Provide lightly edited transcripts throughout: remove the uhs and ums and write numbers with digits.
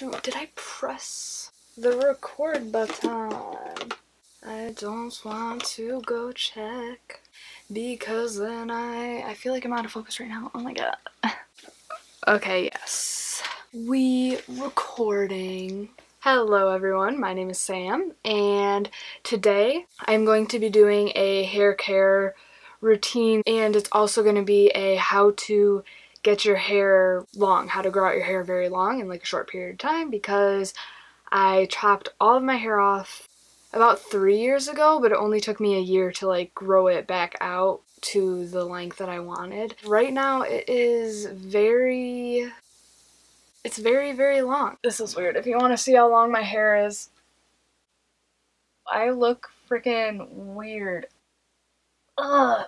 shoot, did I press the record button? I don't want to go check because then I feel like I'm out of focus right now. Oh my god. Okay, yes. We recording. Hello everyone, my name is Sam and today I'm going to be doing a hair care routine and it's also going to be a how to get your hair long, how to grow out your hair very long in like a short period of time because I chopped all of my hair off about 3 years ago, but it only took me a year to like grow it back out to the length that I wanted. Right now it is very long. This is weird. If you want to see how long my hair is, I look freaking weird. Ugh.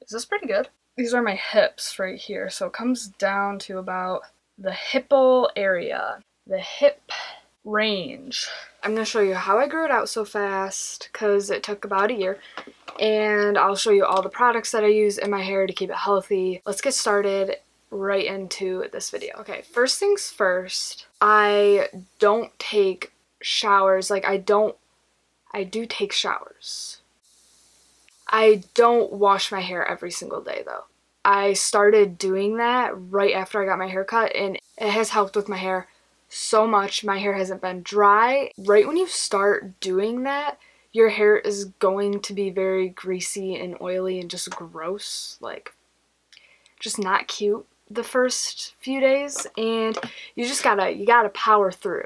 Is this pretty good? These are my hips right here, so it comes down to about the hippal area. The hip range. I'm going to show you how I grew it out so fast because it took about a year, and I'll show you all the products that I use in my hair to keep it healthy. Let's get started right into this video. Okay, first things first, I don't take showers. Like I do take showers. I don't wash my hair every single day though. I started doing that right after I got my hair cut and it has helped with my hair so much. My hair hasn't been dry. Right when you start doing that, your hair is going to be very greasy and oily and just gross, like just not cute the first few days, and you just gotta power through.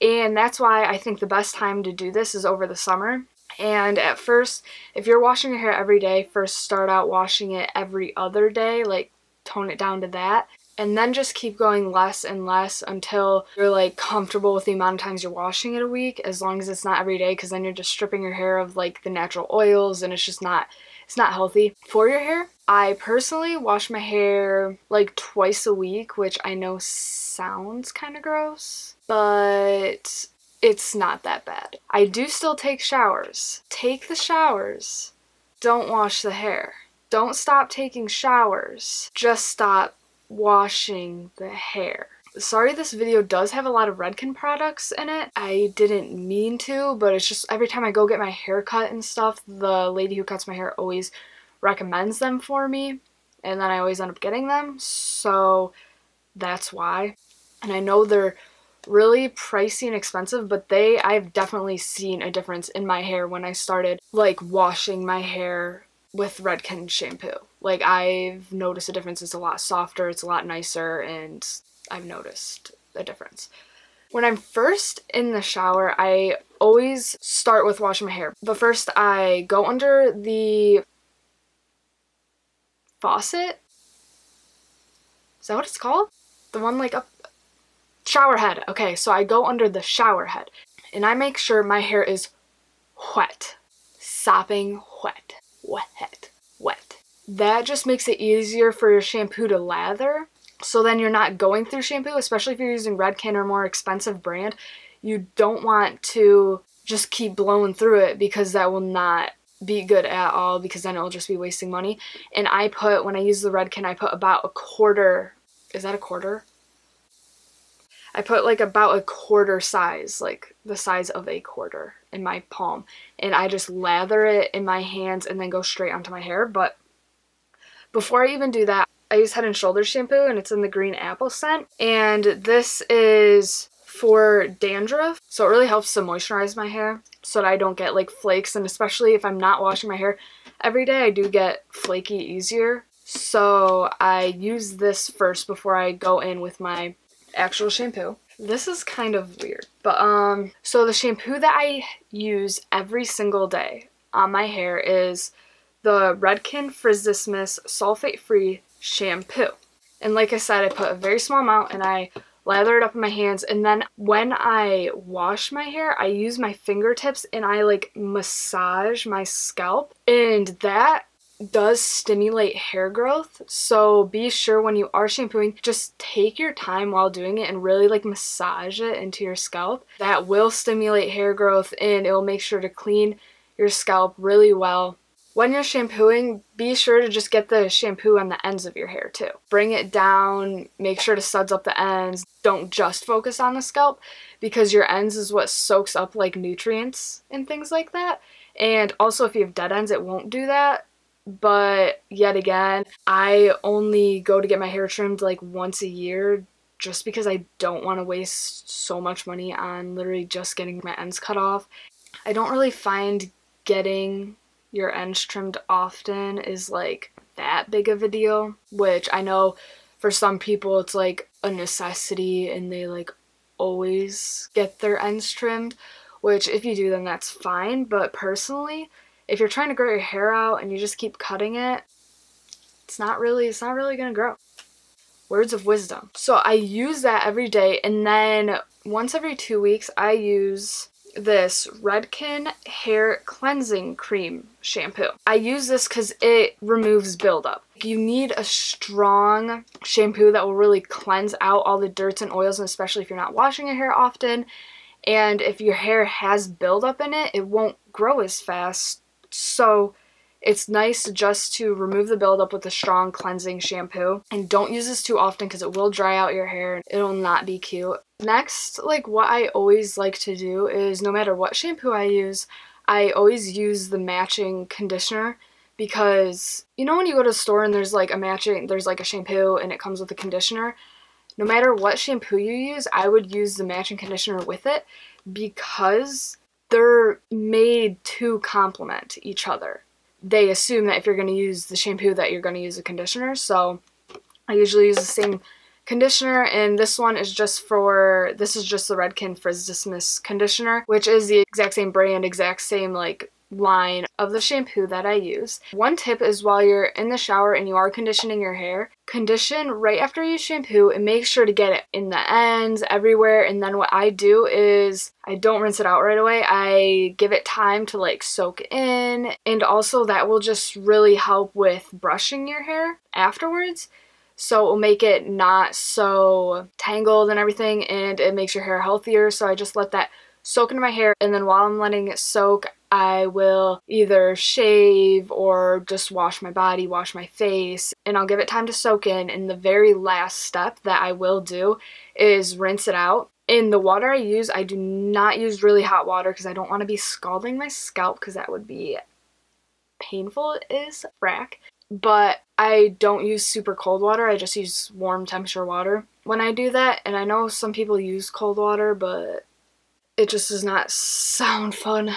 And that's why I think the best time to do this is over the summer. And at first, if you're washing your hair every day, first start out washing it every other day, like tone it down to that. And then just keep going less and less until you're like comfortable with the amount of times you're washing it a week, as long as it's not every day, because then you're just stripping your hair of like the natural oils and it's just not healthy for your hair. I personally wash my hair like twice a week, which I know sounds kind of gross, but it's not that bad. I do still take showers. Take the showers. Don't wash the hair. Don't stop taking showers. Just stop washing the hair. Sorry, this video does have a lot of Redken products in it. I didn't mean to, but it's just every time I go get my hair cut and stuff, the lady who cuts my hair always recommends them for me, and then I always end up getting them, so that's why. And I know they're really pricey and expensive, but I've definitely seen a difference in my hair when I started like washing my hair with Redken shampoo. Like I've noticed a difference. It's a lot softer, it's a lot nicer, and I've noticed a difference. When I'm first in the shower, I always start with washing my hair. But first I go under the faucet. Is that what it's called? The one like up shower head. Okay, so I go under the shower head and I make sure my hair is wet. Sopping wet. Wet. That just makes it easier for your shampoo to lather, so then you're not going through shampoo, especially if you're using Redken or more expensive brand. You don't want to just keep blowing through it because that will not be good at all, because then it'll just be wasting money. And I put, when I use the Redken, I put about a quarter, is that a quarter? I put like about a quarter size, like the size of a quarter in my palm, and I just lather it in my hands and then go straight onto my hair. But before I even do that, I use Head and Shoulders shampoo, and it's in the green apple scent, and this is for dandruff, so it really helps to moisturize my hair so that I don't get like flakes, and especially if I'm not washing my hair every day, I do get flaky easier, so I use this first before I go in with my actual shampoo. This is kind of weird, but so the shampoo that I use every single day on my hair is the Redken Fructis sulfate free shampoo, and like I said, I put a very small amount and I lather it up in my hands, and then when I wash my hair, I use my fingertips and I like massage my scalp, and that does stimulate hair growth. So be sure when you are shampooing, just take your time while doing it and really like massage it into your scalp. That will stimulate hair growth and it will make sure to clean your scalp really well When you're shampooing, be sure to just get the shampoo on the ends of your hair too. Bring it down, make sure to suds up the ends. Don't just focus on the scalp because your ends is what soaks up like nutrients and things like that. And also if you have dead ends, it won't do that. But yet again, I only go to get my hair trimmed like once a year just because I don't want to waste so much money on literally just getting my ends cut off. I don't really find getting your ends trimmed often is like that big of a deal, which I know for some people it's like a necessity and they like always get their ends trimmed, which if you do then that's fine, but personally, if you're trying to grow your hair out and you just keep cutting it, it's not really gonna grow. Words of wisdom. So I use that every day, and then once every 2 weeks I use this Redken hair cleansing cream shampoo. I use this because it removes buildup. You need a strong shampoo that will really cleanse out all the dirts and oils, and especially if you're not washing your hair often. And if your hair has buildup in it, it won't grow as fast. So it's nice just to remove the buildup with a strong cleansing shampoo. And don't use this too often because it will dry out your hair and it'll not be cute. Next, like what I always like to do is no matter what shampoo I use, I always use the matching conditioner because you know when you go to the store and there's like a shampoo and it comes with a conditioner? No matter what shampoo you use, I would use the matching conditioner with it because they're made to complement each other. They assume that if you're going to use the shampoo that you're going to use a conditioner, so I usually use the same conditioner, and this one is just for, this is just the Redken Frizz Dismiss conditioner, which is the exact same brand, exact same like line of the shampoo that I use. One tip is while you're in the shower and you are conditioning your hair, condition right after you shampoo and make sure to get it in the ends, everywhere. And then what I do is I don't rinse it out right away. I give it time to like soak in, and also that will just really help with brushing your hair afterwards. So it will make it not so tangled and everything, and it makes your hair healthier. So I just let that soak into my hair, and then while I'm letting it soak, I will either shave or just wash my body, wash my face, and I'll give it time to soak in. And the very last step that I will do is rinse it out. In the water I use, I do not use really hot water because I don't want to be scalding my scalp because that would be painful as frack. But I don't use super cold water, I just use warm temperature water when I do that. And I know some people use cold water, but it just does not sound fun.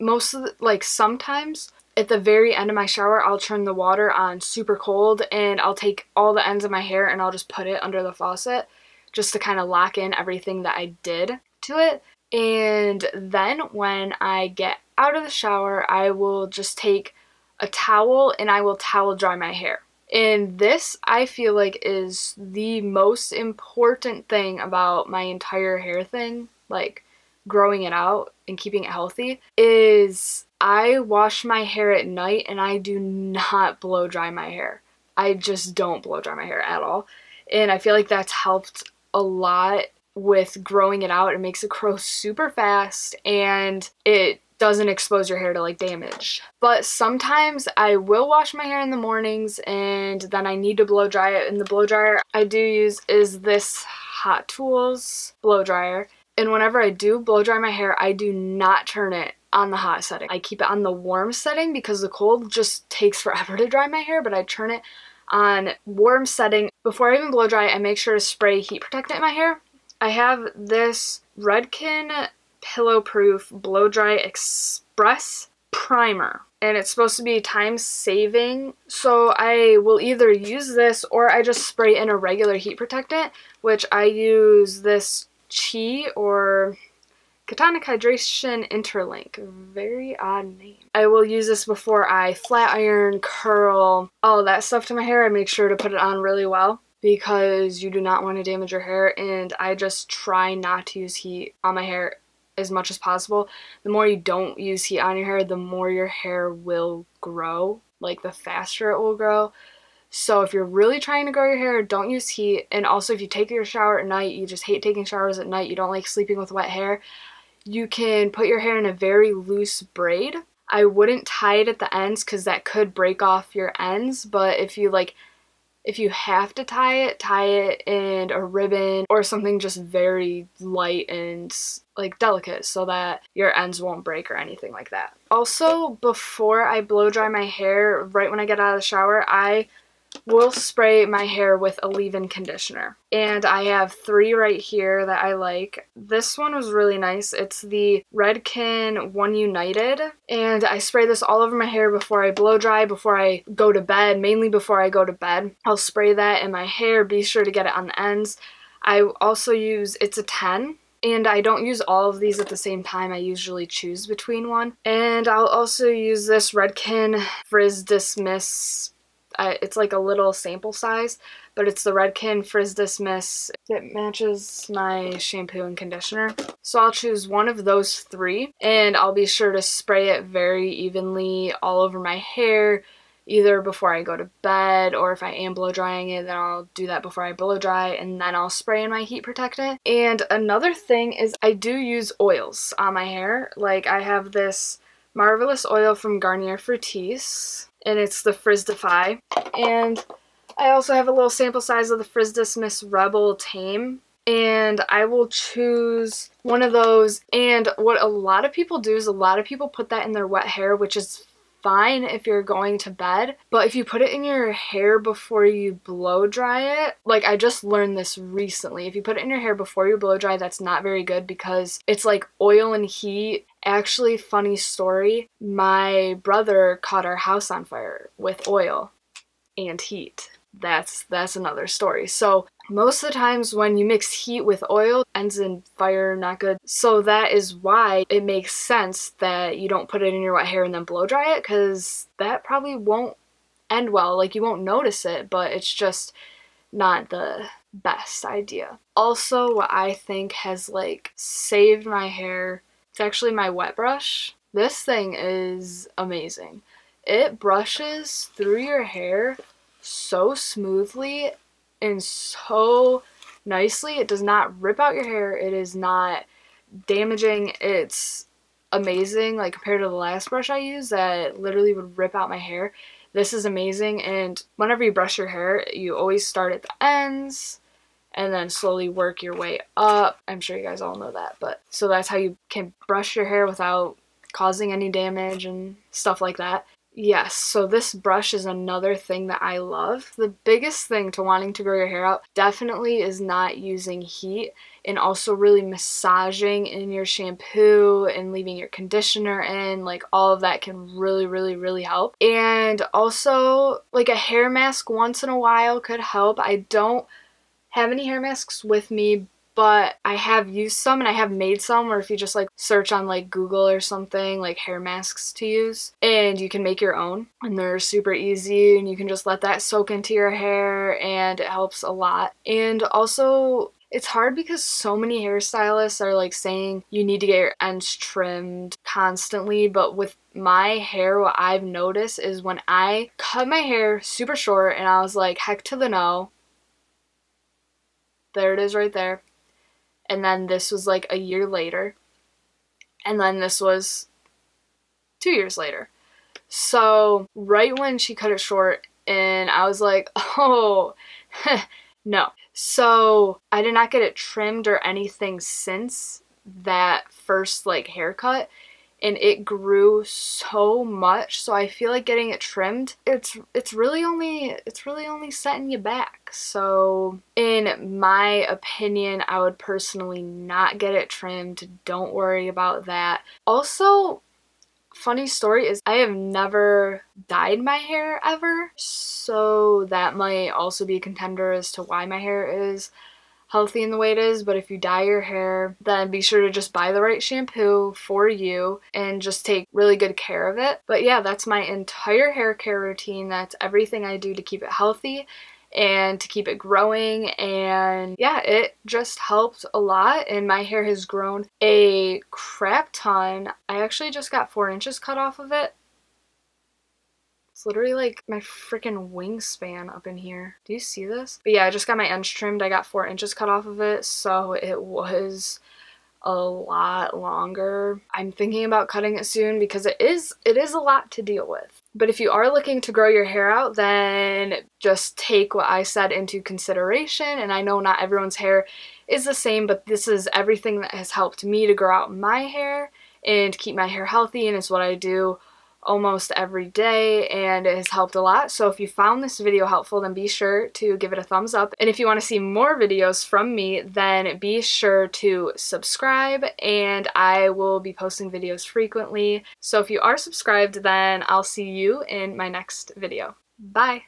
Most of the, like sometimes at the very end of my shower I'll turn the water on super cold, and I'll take all the ends of my hair and I'll just put it under the faucet just to kind of lock in everything that I did to it. And then when I get out of the shower I will just take a towel and I will towel dry my hair. And this I feel like is the most important thing about my entire hair thing, like growing it out and keeping it healthy, is I wash my hair at night and I do not blow dry my hair. I just don't blow dry my hair at all. And I feel like that's helped a lot with growing it out. It makes it grow super fast and it doesn't expose your hair to like damage. But sometimes I will wash my hair in the mornings and then I need to blow dry it. And the blow dryer I do use is this Hot Tools blow dryer. And whenever I do blow dry my hair, I do not turn it on the hot setting. I keep it on the warm setting because the cold just takes forever to dry my hair, but I turn it on warm setting. Before I even blow dry it, I make sure to spray heat protectant in my hair. I have this Redken Pillow Proof Blow Dry Express Primer, and it's supposed to be time saving. So I will either use this or I just spray in a regular heat protectant, which I use this Chi or Katana Hydration Interlink. Very odd name. I will use this before I flat iron, curl, all of that stuff to my hair. I make sure to put it on really well because you do not want to damage your hair, and I just try not to use heat on my hair as much as possible. The more you don't use heat on your hair, the more your hair will grow, like the faster it will grow. So if you're really trying to grow your hair, don't use heat. And also if you take your shower at night, you just hate taking showers at night, you don't like sleeping with wet hair, you can put your hair in a very loose braid. I wouldn't tie it at the ends because that could break off your ends, but if you like, if you have to tie it in a ribbon or something just very light and like delicate so that your ends won't break or anything like that. Also, before I blow dry my hair, right when I get out of the shower, I will spray my hair with a leave-in conditioner. And I have three right here that I like. This one was really nice. It's the Redken One United. And I spray this all over my hair before I blow dry, before I go to bed, mainly before I go to bed. I'll spray that in my hair. Be sure to get it on the ends. I also use It's a 10. And I don't use all of these at the same time. I usually choose between one. And I'll also use this Redken Frizz Dismiss. It's like a little sample size, but it's the Redken Frizz Dismiss. It matches my shampoo and conditioner. So I'll choose one of those three, and I'll be sure to spray it very evenly all over my hair, either before I go to bed, or if I am blow drying it, then I'll do that before I blow dry, and then I'll spray in my heat protectant. And another thing is I do use oils on my hair. Like, I have this Marvelous oil from Garnier Fructis, and it's the Frizz Defy. And I also have a little sample size of the Frizz Dismiss Rebel Tame, and I will choose one of those. And what a lot of people do is a lot of people put that in their wet hair, which is fine if you're going to bed, but if you put it in your hair before you blow dry it, like, I just learned this recently, if you put it in your hair before you blow dry, that's not very good because it's like oil and heat. Actually, funny story, my brother caught our house on fire with oil and heat. That's another story. So most of the times when you mix heat with oil, ends in fire, not good. So that is why it makes sense that you don't put it in your wet hair and then blow dry it, because that probably won't end well. Like, you won't notice it, but it's just not the best idea. Also, what I think has like saved my hair, it's actually my wet brush. This thing is amazing. It brushes through your hair so smoothly and so nicely. It does not rip out your hair. It is not damaging. It's amazing. Like, compared to the last brush I used that literally would rip out my hair, this is amazing. And whenever you brush your hair, you always start at the ends and then slowly work your way up. I'm sure you guys all know that, but so that's how you can brush your hair without causing any damage and stuff like that. Yes, so this brush is another thing that I love. The biggest thing to wanting to grow your hair out definitely is not using heat, and also really massaging in your shampoo and leaving your conditioner in. Like, all of that can really, really, really help. And also, like, a hair mask once in a while could help. I don't have any hair masks with me, but I have used some and I have made some, or if you just like search on like Google or something, like hair masks to use, and you can make your own, and they're super easy, and you can just let that soak into your hair, and it helps a lot. And also, it's hard because so many hairstylists are like saying you need to get your ends trimmed constantly, but with my hair, what I've noticed is when I cut my hair super short and I was like, heck to the no, there it is right there. And then this was like a year later. And then this was 2 years later. So right when she cut it short, and I was like, oh, no. So I did not get it trimmed or anything since that first like haircut. And it grew so much, so I feel like getting it trimmed, it's really only setting you back. So in my opinion, I would personally not get it trimmed. Don't worry about that. Also, funny story is I have never dyed my hair ever, so that might also be a contender as to why my hair is healthy in the way it is. But if you dye your hair, then be sure to just buy the right shampoo for you and just take really good care of it. But yeah, that's my entire hair care routine. That's everything I do to keep it healthy and to keep it growing. And yeah, it just helped a lot, and my hair has grown a crap ton. I actually just got 4 inches cut off of it. It's literally like my freaking wingspan up in here. Do you see this? But yeah, I just got my ends trimmed. I got 4 inches cut off of it, so it was a lot longer. I'm thinking about cutting it soon because it is a lot to deal with. But if you are looking to grow your hair out, then just take what I said into consideration. And I know not everyone's hair is the same, but this is everything that has helped me to grow out my hair and keep my hair healthy, and it's what I do almost every day, and it has helped a lot. So if you found this video helpful, then be sure to give it a thumbs up, and if you want to see more videos from me, then be sure to subscribe, and I will be posting videos frequently. So if you are subscribed, then I'll see you in my next video. Bye!